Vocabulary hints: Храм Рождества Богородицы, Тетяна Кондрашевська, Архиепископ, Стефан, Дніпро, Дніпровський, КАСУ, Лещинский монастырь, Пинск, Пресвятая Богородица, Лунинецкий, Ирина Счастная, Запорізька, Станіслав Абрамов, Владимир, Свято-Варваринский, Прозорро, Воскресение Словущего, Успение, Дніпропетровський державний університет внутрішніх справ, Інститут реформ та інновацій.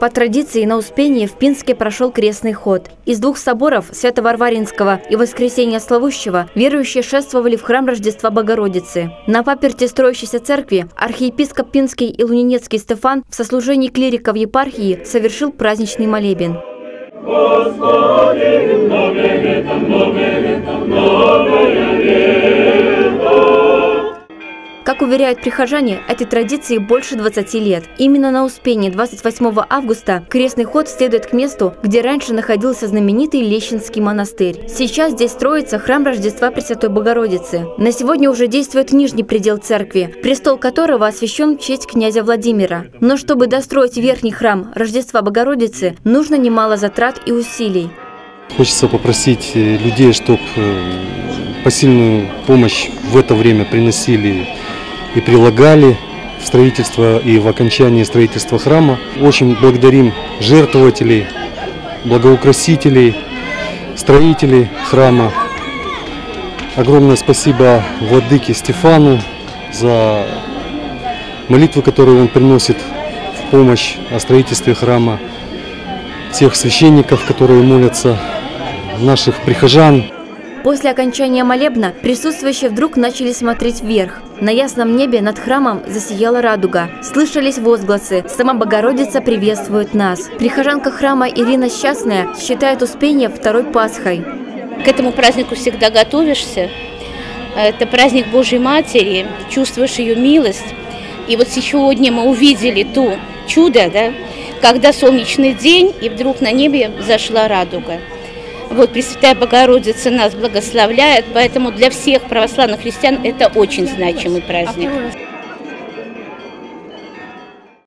По традиции на Успении в Пинске прошел крестный ход. Из двух соборов, Свято-Варваринского и Воскресения Словущего, верующие шествовали в храм Рождества Богородицы. На паперти строящейся церкви архиепископ Пинский и Лунинецкий Стефан в сослужении клириков епархии совершил праздничный молебен. Господи, как уверяют прихожане, этой традиции больше 20 лет. Именно на Успении 28 августа крестный ход следует к месту, где раньше находился знаменитый Лещинский монастырь. Сейчас здесь строится храм Рождества Пресвятой Богородицы. На сегодня уже действует нижний предел церкви, престол которого освящен в честь князя Владимира. Но чтобы достроить верхний храм Рождества Богородицы, нужно немало затрат и усилий. Хочется попросить людей, чтобы посильную помощь в это время приносили и прилагали в строительство и в окончании строительства храма. Очень благодарим жертвователей, благоукрасителей, строителей храма. Огромное спасибо владыке Стефану за молитвы, которые он приносит в помощь о строительстве храма, всех священников, которые молятся, наших прихожан. После окончания молебна присутствующие вдруг начали смотреть вверх. На ясном небе над храмом засияла радуга. Слышались возгласы «Сама Богородица приветствует нас». Прихожанка храма Ирина Счастная считает Успение второй Пасхой. К этому празднику всегда готовишься. Это праздник Божьей Матери, чувствуешь ее милость. И вот сегодня мы увидели то чудо, когда солнечный день, и вдруг на небе зашла радуга. Вот Пресвятая Богородица нас благословляет, поэтому для всех православных христиан это очень значимый праздник.